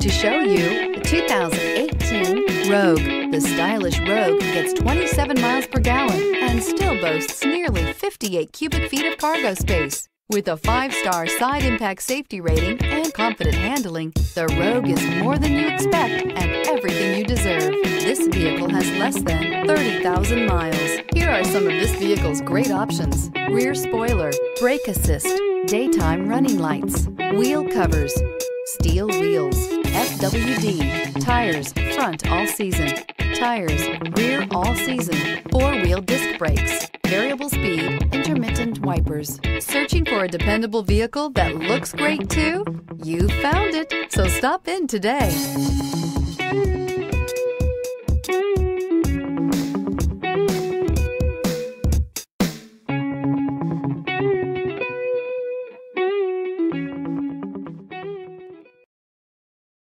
to show you the 2018 Rogue. The stylish Rogue gets 27 miles per gallon and still boasts nearly 58 cubic feet of cargo space. With a 5-star side impact safety rating and confident handling, the Rogue is more than you expect and everything you deserve. This vehicle has less than 30,000 miles. Here are some of this vehicle's great options: rear spoiler, brake assist, daytime running lights, wheel covers, steel wheels, FWD, tires, front all season, tires, rear all season, 4-wheel disc brakes, variable speed, intermittent wipers. Searching for a dependable vehicle that looks great too? You found it, so stop in today.